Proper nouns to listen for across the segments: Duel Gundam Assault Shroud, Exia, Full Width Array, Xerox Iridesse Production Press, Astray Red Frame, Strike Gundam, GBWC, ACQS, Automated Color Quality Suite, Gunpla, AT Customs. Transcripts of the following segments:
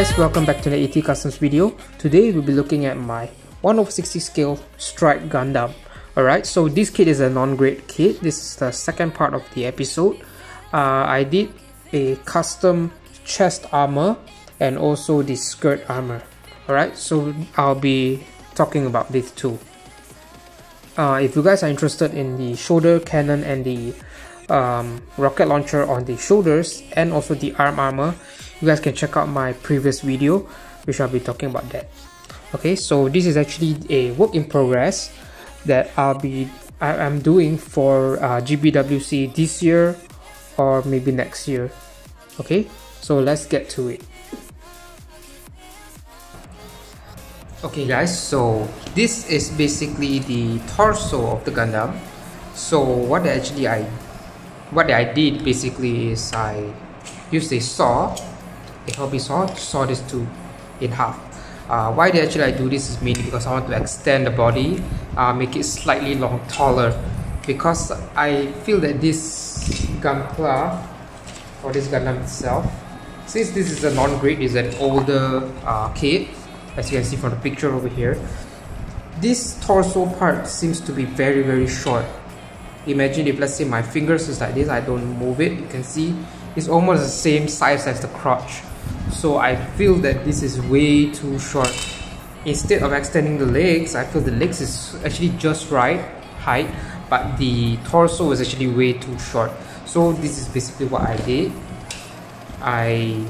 guys, welcome back to the AT Customs video. Today we'll be looking at my 1/60 scale Strike Gundam. Alright, so this kit is a non-grade kit. This is the second part of the episode. I did a custom chest armor and also the skirt armor. Alright, so I'll be talking about these two. If you guys are interested in the shoulder cannon and the rocket launcher on the shoulders and also the arm armor, you guys can check out my previous video, which I'll be talking about that. Okay, so this is actually a work in progress that I'm doing for GBWC this year or maybe next year. Okay, so let's get to it. Okay guys, so this is basically the torso of the Gundam. So what I did basically is I used a saw, a hobby saw, to saw this two in half. Why did I do this is mainly because I want to extend the body, make it slightly taller, because I feel that this Gunpla, or this Gundam itself, since this is a non-grade, is an older kit, as you can see from the picture over here, this torso part seems to be very, very short. Imagine if, let's say, my fingers is like this, I don't move it, you can see it's almost the same size as the crotch. So I feel that this is way too short. Instead of extending the legs, I feel the legs is actually just right height, but the torso is actually way too short. So this is basically what I did. I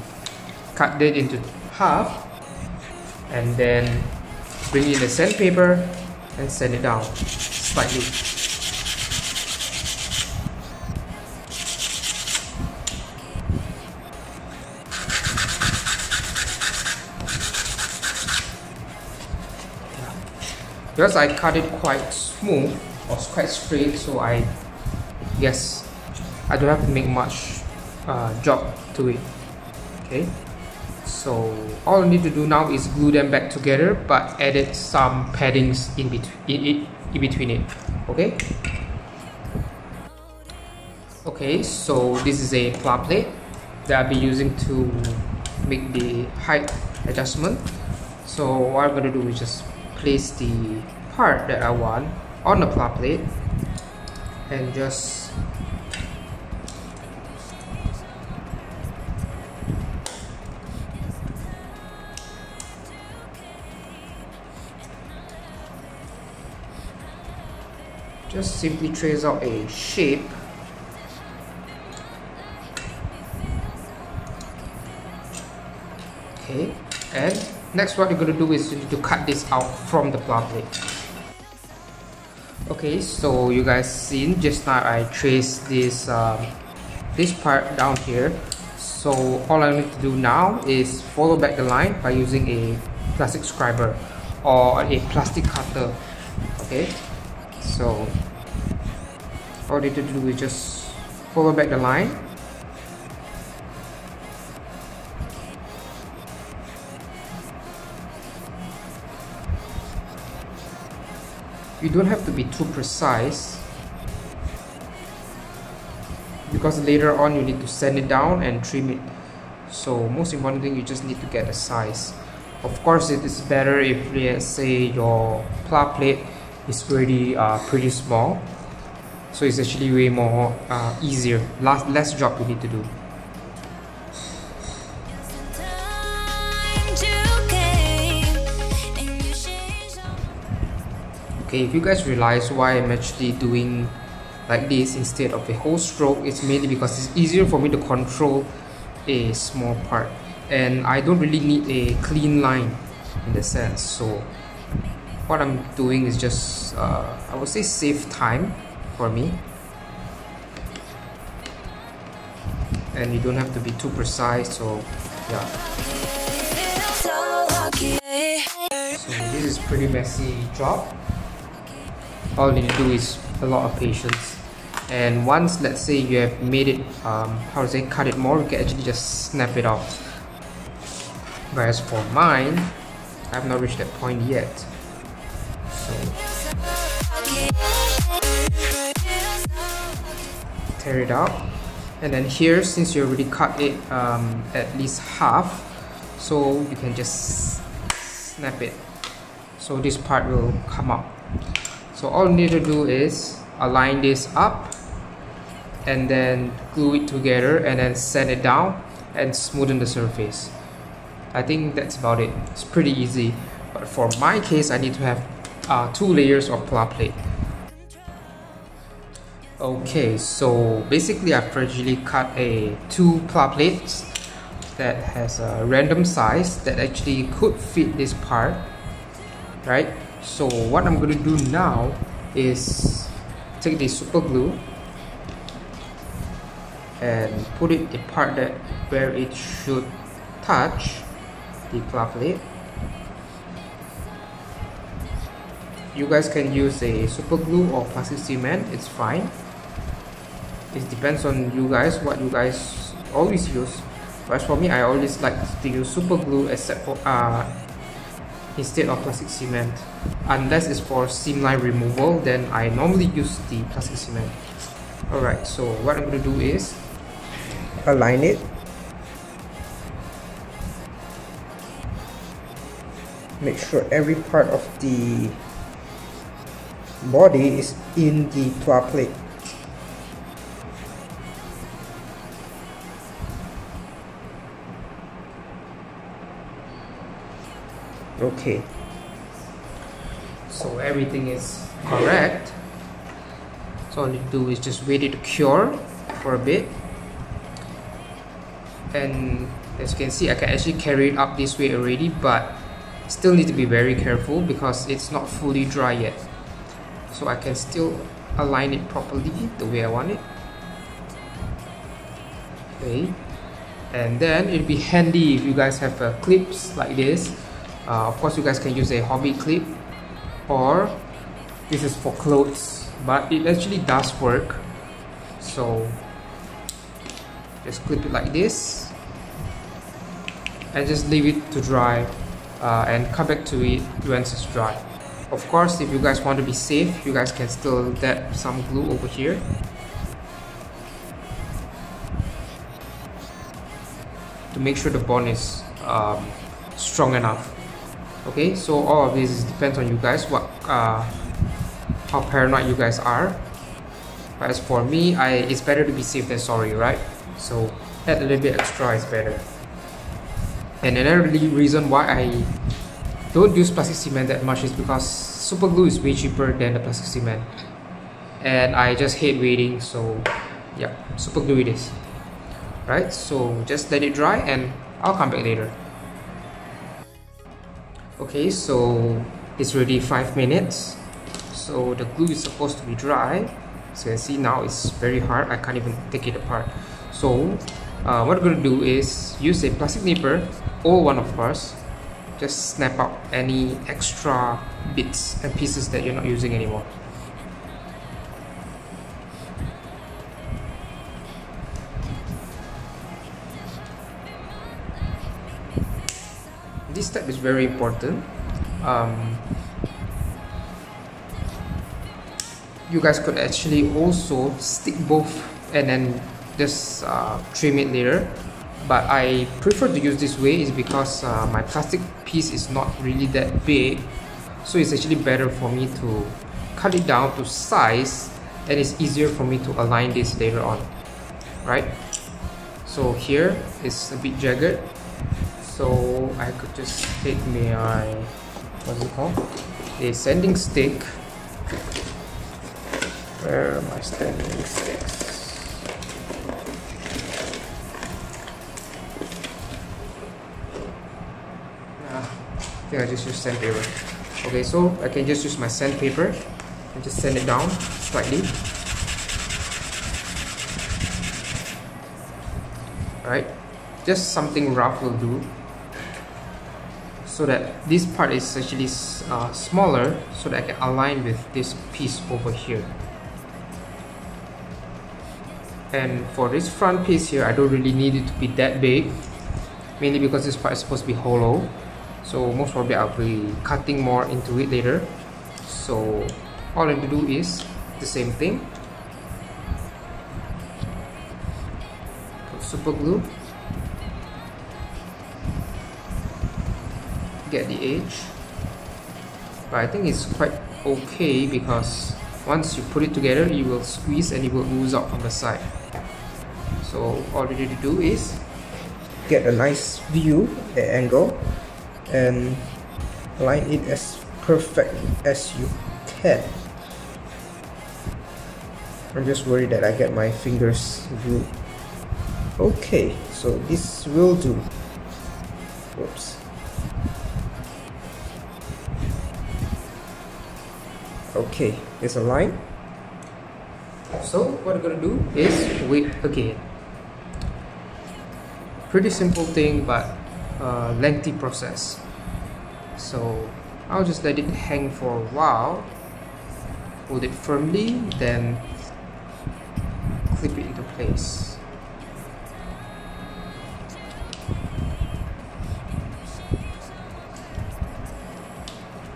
cut it into half and then bring in the sandpaper and sand it down slightly. Because I cut it quite smooth or quite straight, so I guess I don't have to make much job to it. Okay, so all I need to do now is glue them back together, but added some paddings in between it. Okay. Okay, so this is a pla plate that I'll be using to make the height adjustment. So what I'm gonna do is just place the part that I want on the pla plate and just simply trace out a shape . Okay, and next what you're going to do is you need to cut this out from the pla plate. Okay, so you guys seen just now I traced this this part down here. So all I need to do now is follow back the line by using a plastic scriber or a plastic cutter. Okay, so all I need to do is just follow back the line. You don't have to be too precise, because later on you need to sand it down and trim it. So most important thing, you just need to get a size. Of course, it is better if, let's say, your pla plate is pretty pretty small, so it's actually way more easier, less job you need to do. Okay, if you guys realize why I'm actually doing like this instead of a whole stroke, it's mainly because it's easier for me to control a small part, and I don't really need a clean line in the sense. So what I'm doing is just, I would say, save time for me, and you don't have to be too precise. So yeah, so this is pretty messy job. All you need to do is a lot of patience, and once, let's say, you have made it, how to say, cut it more, you can actually just snap it off. But as for mine, I have not reached that point yet. So tear it out, and then here, since you already cut it at least half, so you can just snap it, so this part will come up. So all you need to do is align this up and then glue it together and then sand it down and smoothen the surface. I think that's about it. It's pretty easy, but for my case I need to have 2 layers of plate. Okay, so basically I've freshly cut a 2 plates that has a random size that actually could fit this part, right? So what I'm going to do now is take the super glue and put it the part that where it should touch the plate. You guys can use a super glue or plastic cement, it's fine. It depends on you guys what you guys always use. But for me, I always like to use super glue except for instead of plastic cement. Unless it's for seamline removal, then I normally use the plastic cement. Alright, so what I'm going to do is align it, make sure every part of the body is in the plate. Okay, so everything is correct. So all you do is just wait it to cure for a bit, and as you can see I can actually carry it up this way already, but still need to be very careful because it's not fully dry yet. So I can still align it properly the way I want it. Okay, and then it'd be handy if you guys have clips like this. Of course you guys can use a hobby clip, or this is for clothes, but it actually does work. So just clip it like this and just leave it to dry and come back to it once it's dry. Of course, if you guys want to be safe, you guys can still dab some glue over here. To make sure the bond is strong enough. Okay, so all of this depends on you guys, how paranoid you guys are. But as for me, it's better to be safe than sorry, right? So add a little bit extra is better. And another reason why I don't use plastic cement that much is because super glue is way cheaper than the plastic cement, and I just hate waiting. So yeah, super glue it is. Right, so just let it dry and I'll come back later. Okay, so it's already 5 minutes, so the glue is supposed to be dry. As you can see now it's very hard, I can't even take it apart. So what I'm going to do is use a plastic nipper, old one of course. Just snap out any extra bits and pieces that you're not using anymore. This step is very important. You guys could actually also stick both and then just trim it later. But I prefer to use this way is because my plastic piece is not really that big, so it's actually better for me to cut it down to size, and it's easier for me to align this later on, right? So here it's a bit jagged, so I could just take my a sanding stick. Where are my sanding sticks? I think I just use sandpaper. Okay, so I can just use my sandpaper and just sand it down slightly. Alright, just something rough will do, so that this part is actually smaller, so that I can align with this piece over here. And for this front piece here, I don't really need it to be that big, mainly because this part is supposed to be hollow. So most probably I'll be cutting more into it later. So all I have to do is the same thing. Super glue. get the edge, but I think it's quite okay because once you put it together you will squeeze and it will ooze out from the side. So all we need to do is get a nice view at angle and line it as perfect as you can. I'm just worried that I get my fingers glued. Okay, so this will do. Whoops. Okay, there's a line. So what I'm gonna do is whip again. Pretty simple thing, but lengthy process. So I'll just let it hang for a while. Hold it firmly, then clip it into place.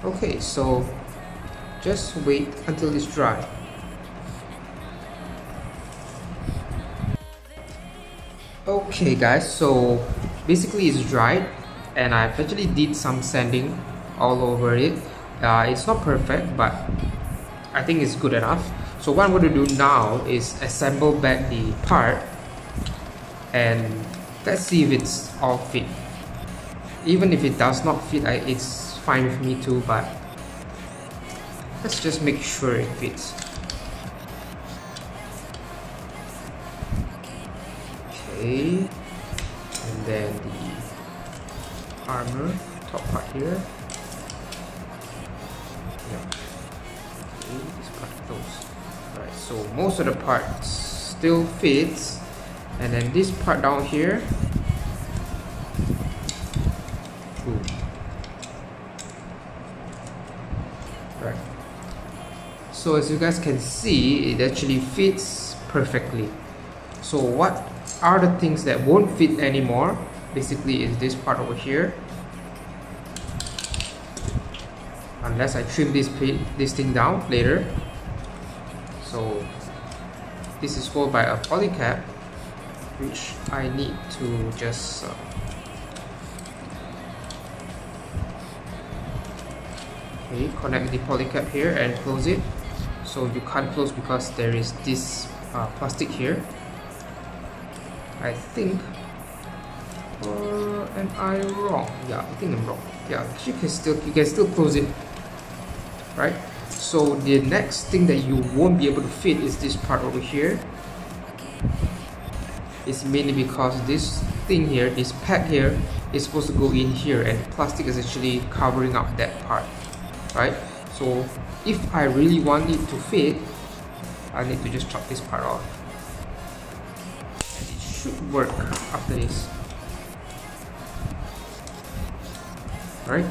Okay, so just wait until it's dry. Okay guys, so basically it's dried and I've actually did some sanding all over it. It's not perfect, but I think it's good enough. So what I'm going to do now is assemble back the part and let's see if it's all fit. Even if it does not fit, it's fine with me too, but let's just make sure it fits. Okay, and then the armor, top part here. Okay, this part close. Alright, so most of the parts still fits, and then this part down here. Ooh. Right. So as you guys can see, it actually fits perfectly. So what are the things that won't fit anymore? Basically, is this part over here. Unless I trim this thing down later. So this is followed by a poly cap, which I need to just okay, connect the poly cap here and close it. So you can't close because there is this plastic here. I think, or am I wrong? Yeah, I think I'm wrong. Yeah, you can still close it, right? So the next thing that you won't be able to fit is this part over here. It's mainly because this thing here, this pad here, is supposed to go in here, and plastic is actually covering up that part, right? So if I really want it to fit, I need to just chop this part off. Should work after this. Right?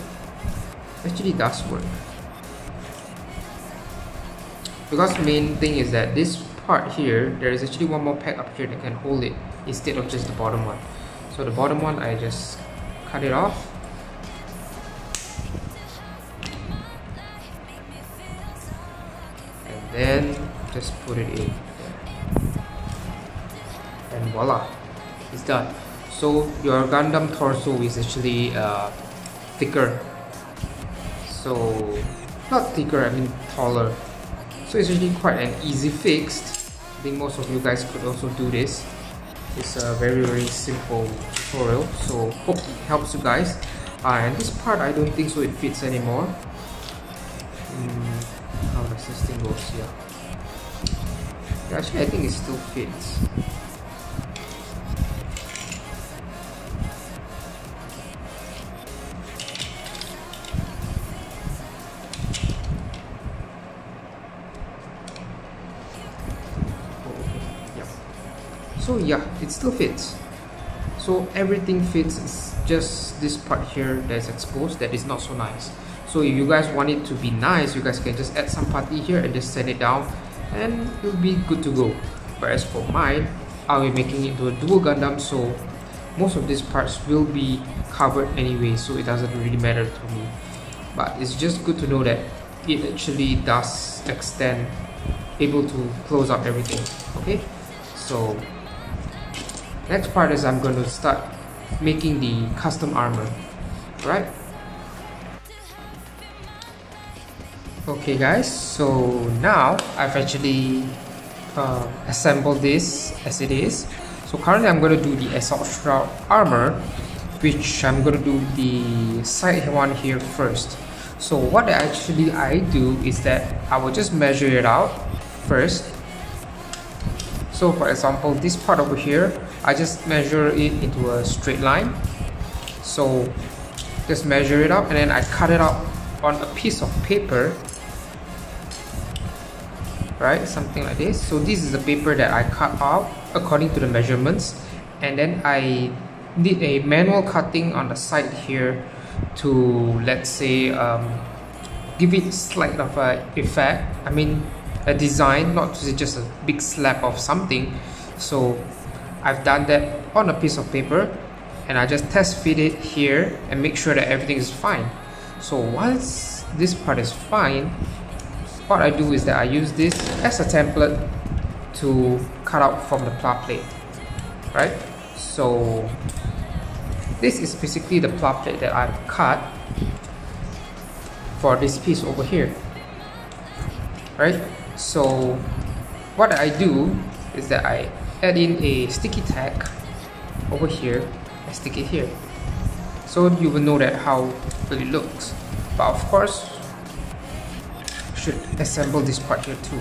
Actually does work. Because the main thing is that this part here, there is actually one more pack up here that can hold it instead of just the bottom one. So the bottom one, I just cut it off. And then just put it in. And voila, it's done. So your Gundam torso is actually thicker. So not thicker, I mean taller. So it's actually quite an easy fix. I think most of you guys could also do this. It's a very, very simple tutorial. So hope it helps you guys. And this part, I don't think so it fits anymore. How does this thing goes here? Yeah, actually, I think it still fits. So yeah, it still fits. So everything fits, it's just this part here that's exposed that is not so nice. So if you guys want it to be nice, you guys can just add some putty here and just sand it down and it'll be good to go. But as for mine, I'll be making it into a Duel Gundam, so most of these parts will be covered anyway, so it doesn't really matter to me. But it's just good to know that it actually does extend, able to close up everything, okay? So next part is I'm going to start making the custom armor, right? Okay guys, so now I've actually assembled this as it is. So currently I'm going to do the Assault Shroud armor, which I'm going to do the side one here first. So what actually I do is that I will just measure it out first. So for example, this part over here, I just measure it into a straight line. So just measure it out, and then I cut it out on a piece of paper, right, something like this. So this is the paper that I cut out according to the measurements, and then I did a manual cutting on the side here to, let's say, give it slight of a effect, I mean a design, not just a big slab of something. So I've done that on a piece of paper, and I just test fit it here and make sure that everything is fine. So once this part is fine, what I do is that I use this as a template to cut out from the pla plate, right? So this is basically the pla plate that I've cut for this piece over here, right? So what I do is that I add in a sticky tack over here and stick it here, so you will know that how it looks. But of course you should assemble this part here too.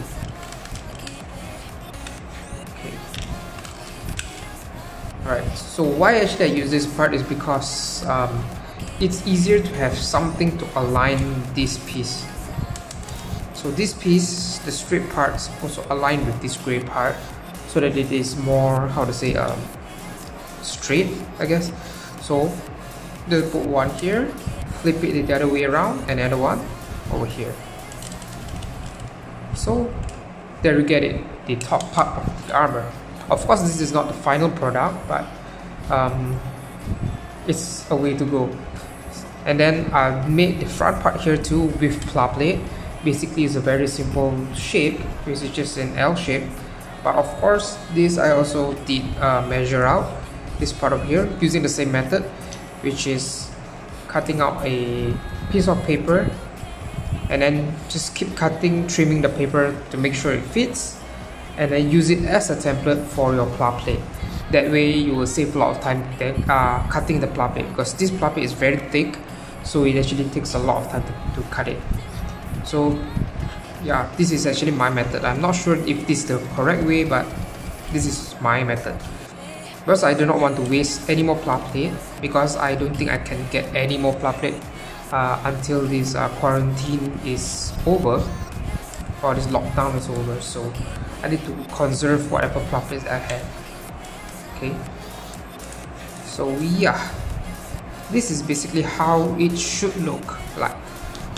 Okay. Alright, so why actually I use this part is because it's easier to have something to align this piece. So this piece, the straight part, is supposed to align with this grey part, so that it is more, how to say, straight, I guess. So just put one here, flip it the other way around, and another one over here. So there you get it, the top part of the armor. Of course this is not the final product, but it's a way to go. And then I've made the front part here too with pla plate. Basically it's a very simple shape, which is just an L shape. But of course this I also did measure out this part of here using the same method, which is cutting out a piece of paper and then just keep cutting, trimming the paper to make sure it fits, and then use it as a template for your pla plate. That way you will save a lot of time cutting the pla plate, because this pla plate is very thick, so it actually takes a lot of time to cut it. So yeah, this is actually my method. I'm not sure if this is the correct way, but this is my method. Because I do not want to waste any more pla plate, because I don't think I can get any more pla plate until this quarantine is over, or this lockdown is over. So I need to conserve whatever pla plates I have. Okay. So yeah, this is basically how it should look like.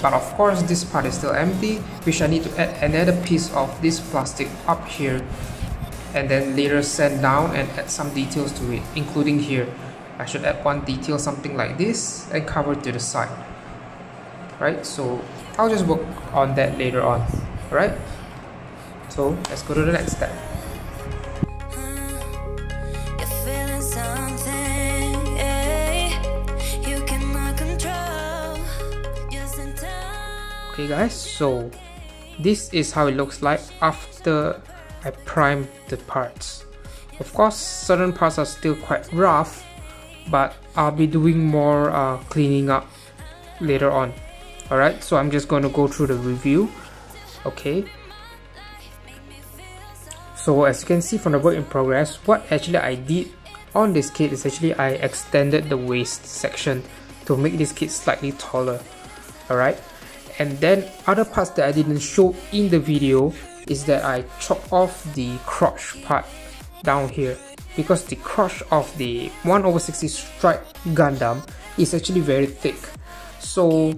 But of course this part is still empty, which I need to add another piece of this plastic up here, and then later sand down and add some details to it, including here. I should add one detail, something like this, and cover to the side. Right, so I'll just work on that later on. Alright, so let's go to the next step. Okay guys, so this is how it looks like after I primed the parts. Of course certain parts are still quite rough, but I'll be doing more cleaning up later on. Alright, so I'm just going to go through the review. Okay, so as you can see from the work in progress, what actually I did on this kit is actually I extended the waist section to make this kit slightly taller. Alright, and then other parts that I didn't show in the video is that I chop off the crotch part down here, because the crotch of the 1/60 Strike Gundam is actually very thick. So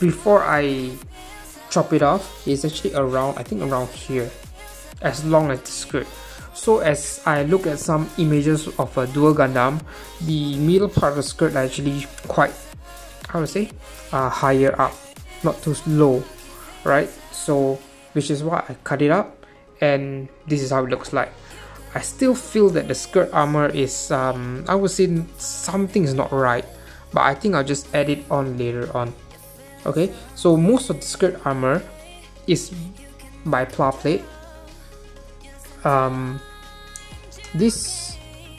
before I chop it off, it's actually around, I think around here, as long as the skirt. So as I look at some images of a Duel Gundam, the middle part of the skirt are actually quite, how to say, higher up, not too low. Right, so which is why I cut it up, and this is how it looks like. I still feel that the skirt armor is, I would say something is not right, but I think I'll just add it on later on. Okay, so most of the skirt armor is by Bipla plate. This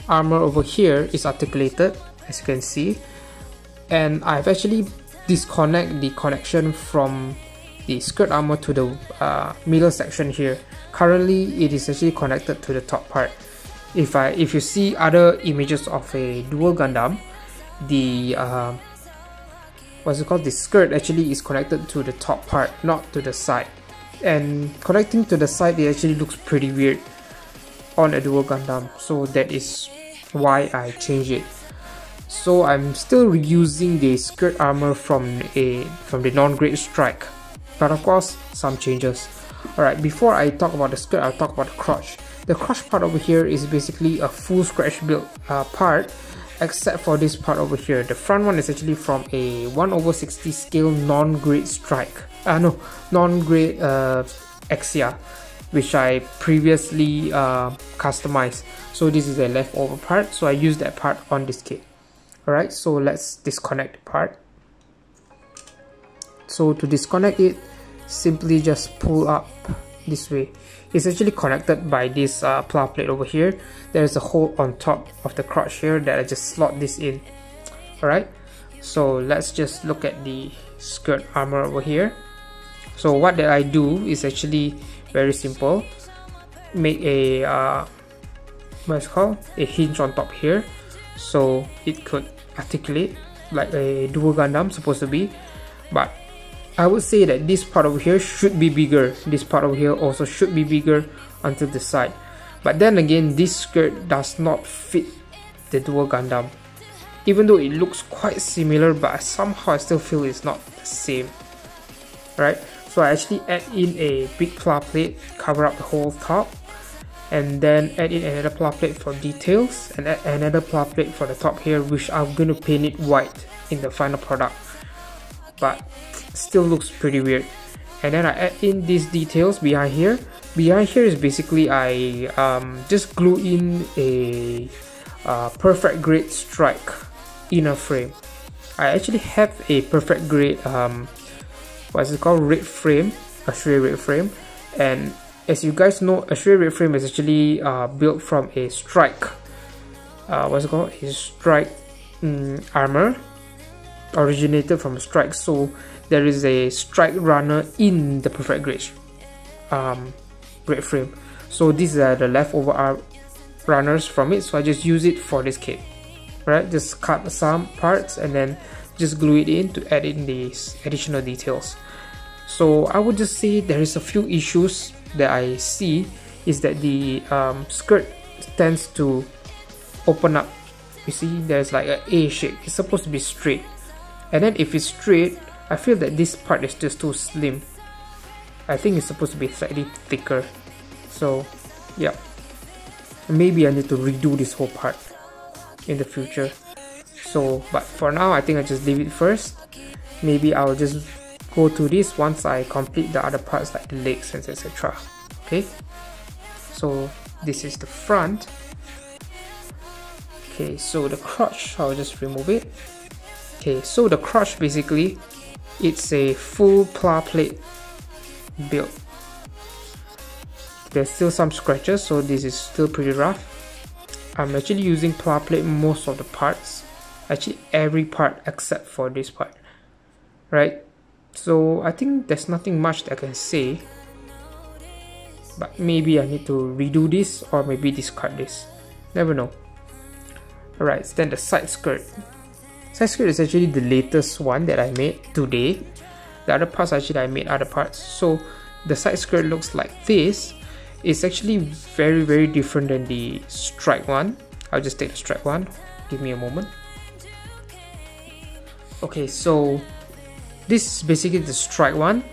armor over here is articulated, as you can see, and I've actually disconnect the connection from the skirt armor to the middle section here. Currently, it is actually connected to the top part. If you see other images of a Duel Gundam, the the skirt actually is connected to the top part, not to the side. And connecting to the side, it actually looks pretty weird on a Duel Gundam, so that is why I changed it. So I'm still reusing the skirt armor from the non-grade Strike, but of course some changes. Alright, before I talk about the skirt, I'll talk about the crotch. The crotch part over here is basically a full scratch build part, except for this part over here. The front one is actually from a 1/60 scale non-grade Strike. Exia, which I previously customized. So this is a leftover part, so I use that part on this kit. Alright, so let's disconnect the part. So to disconnect it, simply just pull up this way. It's actually connected by this plow plate over here. There is a hole on top of the crotch here that I just slot this in. Alright, so let's just look at the skirt armor over here. So what that I do is actually very simple. Make a a hinge on top here, so it could articulate like a Duel Gundam supposed to be. But I would say that this part over here should be bigger. This part over here also should be bigger until the side. But then again, this skirt does not fit the Duel Gundam, even though it looks quite similar, but somehow I still feel it's not the same. Right? So I actually add in a big plow plate, cover up the whole top, and then add in another plow plate for details, and add another plow plate for the top here, which I'm going to paint it white in the final product. But still looks pretty weird. And then I add in these details behind here. Behind here is basically I just glue in a perfect grade Strike inner frame. I actually have a perfect grade red frame, Astray Red Frame, and as you guys know, Astray Red Frame is actually built from a Strike armor, originated from a Strike. So there is a Strike runner in the perfect grade Red Frame, so these are the leftover runners from it, so I just use it for this kit. Right, just cut some parts and then just glue it in to add in these additional details. So I would just say there is a few issues that I see is that the skirt tends to open up. You see, there's like an A shape. It's supposed to be straight, and then if it's straight, I feel that this part is just too slim. I think it's supposed to be slightly thicker. So yeah, maybe I need to redo this whole part in the future. So, but for now, I think I just leave it first. Maybe I'll just go to this once I complete the other parts like the legs and etc. Okay, so this is the front. Okay, so the crotch, I'll just remove it. Okay, so the crotch basically, it's a full plow plate build. There's still some scratches, so this is still pretty rough. I'm actually using plow plate most of the parts. Actually every part except for this part. Right, so I think there's nothing much that I can say, but maybe I need to redo this or maybe discard this, never know. Alright, then the side skirt. Side skirt is actually the latest one that I made today. The other parts actually I made other parts. So the side skirt looks like this. It's actually very, very different than the Strike one. I'll just take the Strike one, give me a moment. Okay, so this is basically the Strike one.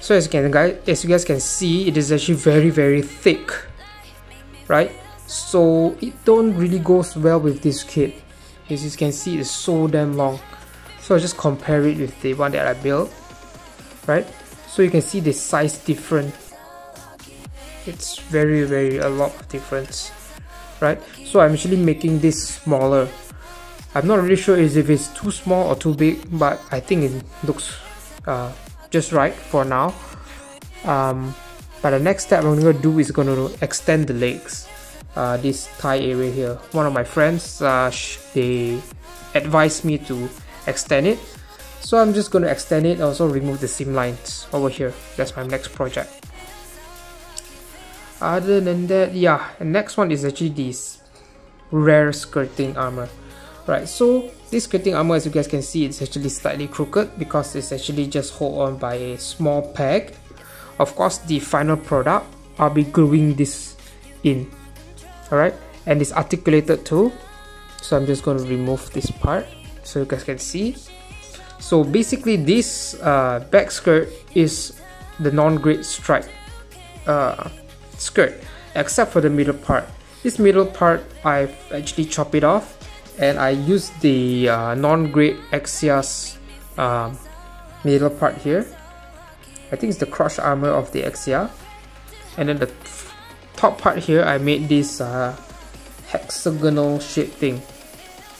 So as you guys can see, it is actually very, very thick, right? So it don't really goes well with this kit. As you can see, it's so damn long. So I just compare it with the one that I built, right? So you can see the size different. It's very, very a lot of difference, right? So I'm actually making this smaller. I'm not really sure if it's too small or too big, but I think it looks just right for now. But the next step I'm going to do is going to extend the legs, this thigh area here. One of my friends, they advised me to extend it, so I'm just going to extend it. Also remove the seam lines over here. That's my next project. Other than that, yeah, the next one is actually this rare skirting armor. Right, so this skirting armor, as you guys can see, it's actually slightly crooked because it's actually just hold on by a small peg. Of course, the final product, I'll be gluing this in. Alright, and it's articulated too. So I'm just going to remove this part so you guys can see. So basically, this back skirt is the non-grade stripe skirt, except for the middle part. This middle part, I've actually chopped it off, and I use the non-grade Axia's middle part here. I think it's the crotch armor of the Axia, and then the top part here, I made this hexagonal shape thing,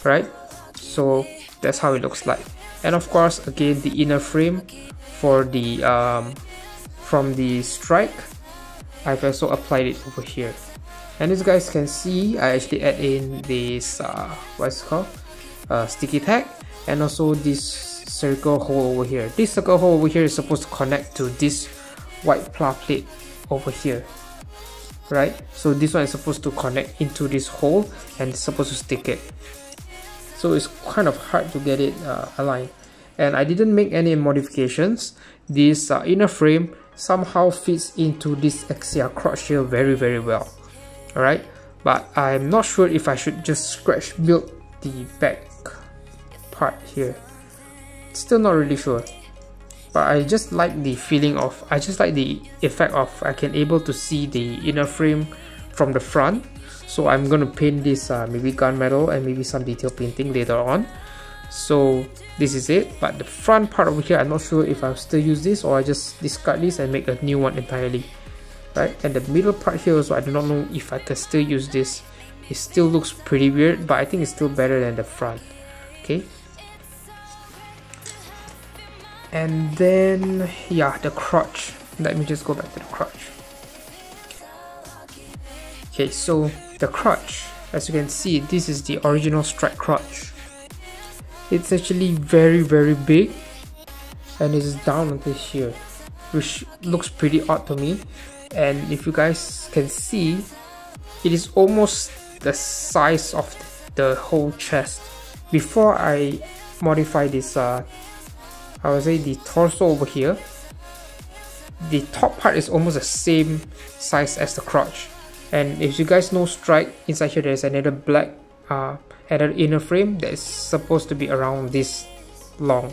right? So that's how it looks like. And of course, again, the inner frame for the from the Strike, I've also applied it over here. And as you guys can see, I actually add in this what's it called, sticky tag, and also this circle hole over here. This circle hole over here is supposed to connect to this white pla plate over here, right? So this one is supposed to connect into this hole and it's supposed to stick it. So it's kind of hard to get it aligned. And I didn't make any modifications. This inner frame somehow fits into this Axia crotch here very, very well. Alright, but I'm not sure if I should just scratch build the back part here. Still not really sure, but I just like the feeling of, I just like the effect of I can able to see the inner frame from the front. So I'm gonna paint this maybe gunmetal and maybe some detail painting later on. So this is it, but the front part over here, I'm not sure if I'll still use this or I just discard this and make a new one entirely, right? And the middle part here also, I do not know if I can still use this. It still looks pretty weird, but I think it's still better than the front. Okay, and then yeah, the crotch, let me just go back to the crotch. Okay, so the crotch, as you can see, this is the original Strike crotch. It's actually very, very big, and it's down until here, which looks pretty odd to me. And if you guys can see, it is almost the size of the whole chest. Before I modify this, I would say the torso over here, the top part is almost the same size as the crotch. And if you guys know Strike, inside here there's another black another inner frame that is supposed to be around this long.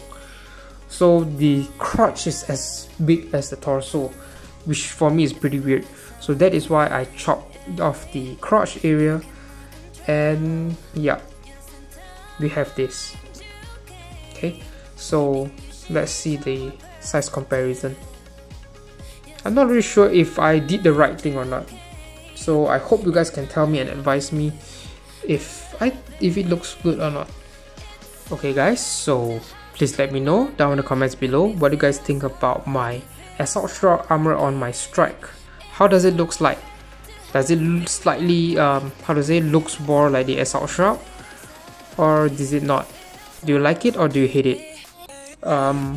So the crotch is as big as the torso, which for me is pretty weird. So that is why I chopped off the crotch area, and yeah, we have this. Okay, so let's see the size comparison. I'm not really sure if I did the right thing or not, so I hope you guys can tell me and advise me if it looks good or not. Okay guys, so please let me know down in the comments below what you guys think about my Assault Shroud armor on my Strike. How does it look like? Does it slightly how does it looks more like the Assault Shroud, or does it not? Do you like it or do you hate it? I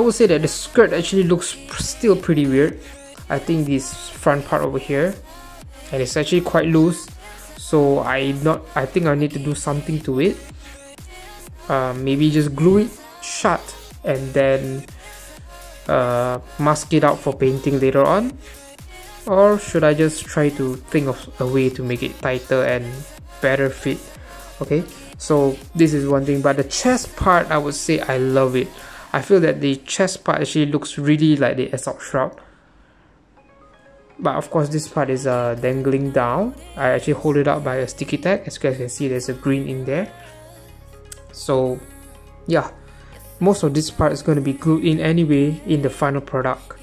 would say that the skirt actually looks still pretty weird. I think this front part over here, and it's actually quite loose, so I think I need to do something to it. Maybe just glue it shut and then mask it out for painting later on, or should I just try to think of a way to make it tighter and better fit. Okay, so this is one thing, but the chest part, I would say I love it. I feel that the chest part actually looks really like the Assault Shroud, but of course this part is dangling down. I actually hold it up by a sticky tag. As you guys can see, there's a green in there. So yeah, most of this part is going to be glued in anyway in the final product,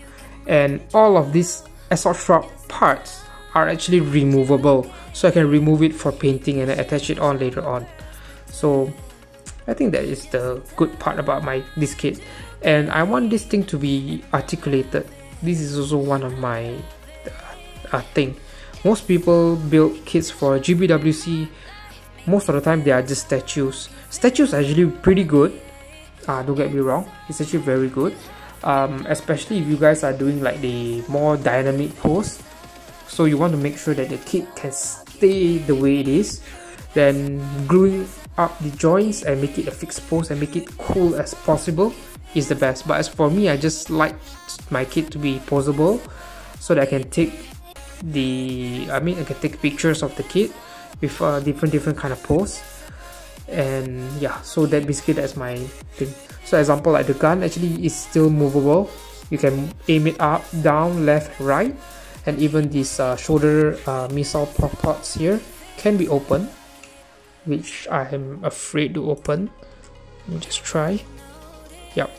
and all of these Assault Shroud parts are actually removable, so I can remove it for painting and attach it on later on. So I think that is the good part about this kit. and I want this thing to be articulated. This is also one of my thing. Most people build kits for GBWC. Most of the time they are just statues. Statues are actually pretty good, don't get me wrong, it's actually very good, especially if you guys are doing like the more dynamic pose. So you want to make sure that the kit can stay the way it is, then gluing up the joints and make it a fixed pose and make it cool as possible is the best. But as for me, I just like my kit to be posable so that I can take I can take pictures of the kit with different kind of pose. And yeah, so that basically that's my thing. So example, like the gun actually is still movable. You can aim it up, down, left, right, and even these shoulder missile pots here can be open, which I am afraid to open. Let me just try. Yep,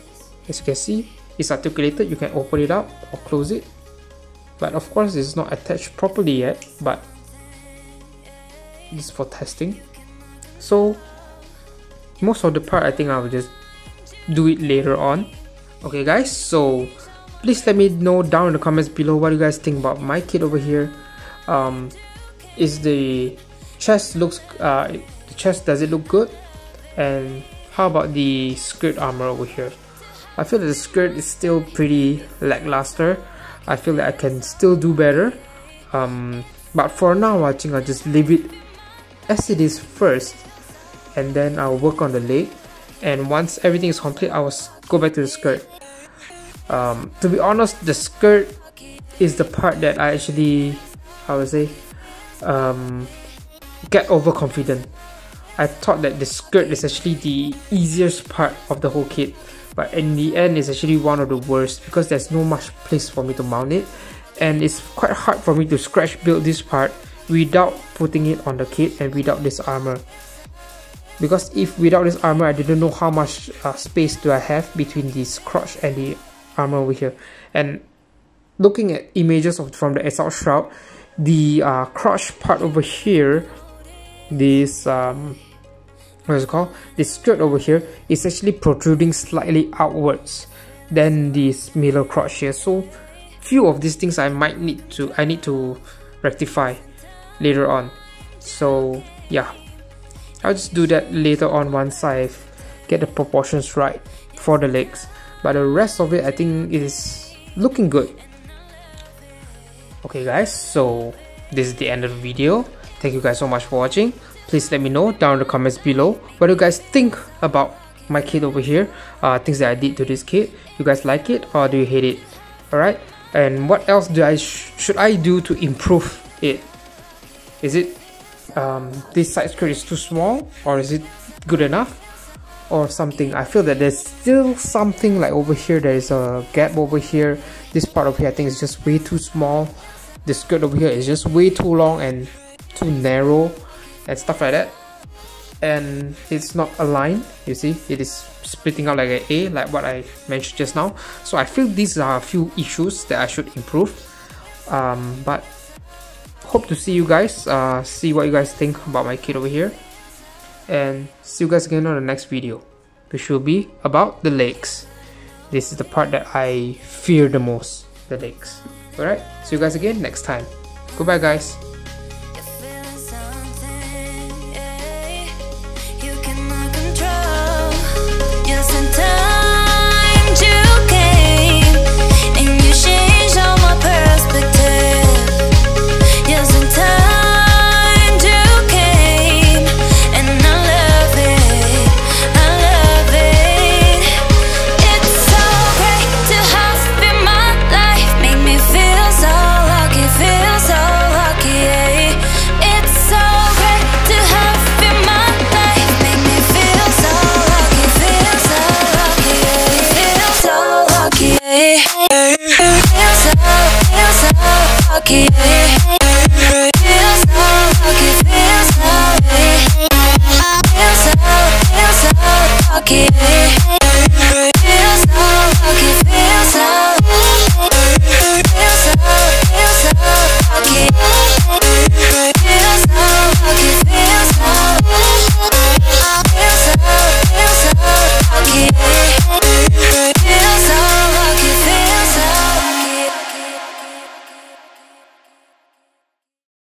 as you can see, it's articulated. You can open it up or close it, but of course it's not attached properly yet, but it's for testing. So most of the part I think I will just do it later on. Okay guys, so please let me know down in the comments below what you guys think about my kit over here. Is the chest looks the chest, does it look good? And how about the skirt armor over here? I feel that the skirt is still pretty lackluster. I feel that I can still do better, but for now I think I'll just leave it as it is first, and then I'll work on the leg, and once everything is complete I will go back to the skirt. To be honest, the skirt is the part that I actually, how would I say, get overconfident. I thought that the skirt is actually the easiest part of the whole kit, but in the end it's actually one of the worst because there's no much place for me to mount it, and it's quite hard for me to scratch build this part without putting it on the kit and without this armor, because if without this armor I didn't know how much space do I have between this crotch and the armor over here. And looking at images from the Assault Shroud, the crotch part over here, this what's it called, this skirt over here is actually protruding slightly outwards than this middle crotch here. So few of these things I need to rectify later on. So yeah, I'll just do that later on once I get the proportions right for the legs, but the rest of it I think is looking good. Okay guys, so this is the end of the video. Thank you guys so much for watching. Please let me know down in the comments below what you guys think about my kit over here, things that I did to this kit. You guys like it or do you hate it? Alright, and what else do I should I do to improve it? Is it this side skirt is too small, or is it good enough, or something? I feel that there's still something like over here, there is a gap over here. This part over here I think is just way too small. The skirt over here is just way too long and too narrow and stuff like that, and it's not aligned. You see, it is splitting out like an A, like what I mentioned just now. So I feel these are a few issues that I should improve, but hope to see you guys, see what you guys think about my kit over here, and see you guys again on the next video, which will be about the legs. This is the part that I fear the most, the legs. Alright, see you guys again next time. Goodbye guys.